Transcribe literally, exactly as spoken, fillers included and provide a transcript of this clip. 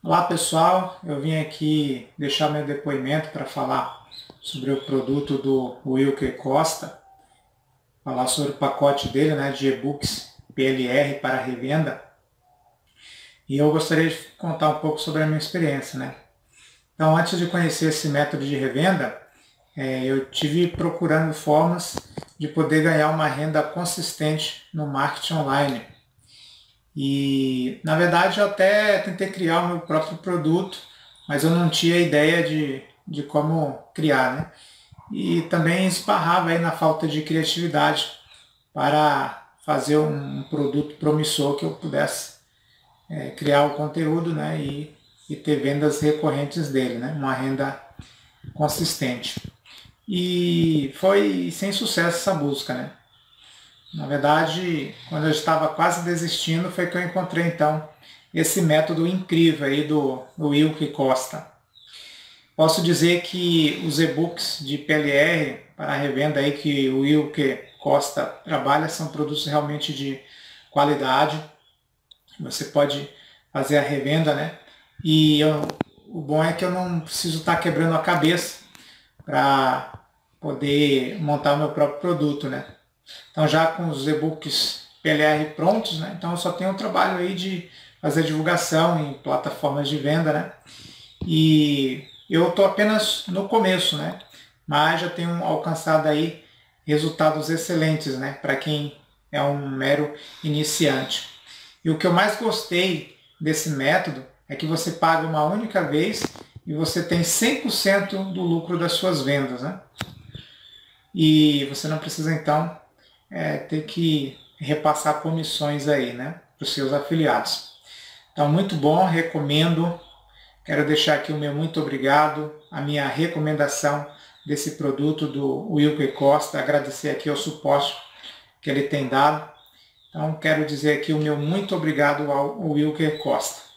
Olá pessoal, eu vim aqui deixar meu depoimento para falar sobre o produto do Wilker Costa, falar sobre o pacote dele, né, de e-books P L R para revenda, e eu gostaria de contar um pouco sobre a minha experiência, né? Então, antes de conhecer esse método de revenda, é, eu tive procurando formas de poder ganhar uma renda consistente no marketing online. E, na verdade, eu até tentei criar o meu próprio produto, mas eu não tinha ideia de, de como criar, né? E também esbarrava aí na falta de criatividade para fazer um produto promissor que eu pudesse é, criar o conteúdo, né? E, e ter vendas recorrentes dele, né? Uma renda consistente. E foi sem sucesso essa busca, né? Na verdade, quando eu estava quase desistindo, foi que eu encontrei então esse método incrível aí do, do Wilker Costa. Posso dizer que os e-books de P L R para revenda aí que o Wilker Costa trabalha são produtos realmente de qualidade. Você pode fazer a revenda, né? E eu, o bom é que eu não preciso estar quebrando a cabeça para poder montar o meu próprio produto, né? Então, já com os e-books P L R prontos, né? Então eu só tenho um trabalho aí de fazer divulgação em plataformas de venda, né? E eu estou apenas no começo, né? Mas já tenho alcançado aí resultados excelentes, né? Para quem é um mero iniciante. E o que eu mais gostei desse método é que você paga uma única vez e você tem cem por cento do lucro das suas vendas, né? E você não precisa, então, É, ter que repassar comissões aí, né, para os seus afiliados. Então, muito bom, recomendo. Quero deixar aqui o meu muito obrigado, a minha recomendação desse produto do Wilker Costa, agradecer aqui o suporte que ele tem dado. Então, quero dizer aqui o meu muito obrigado ao Wilker Costa.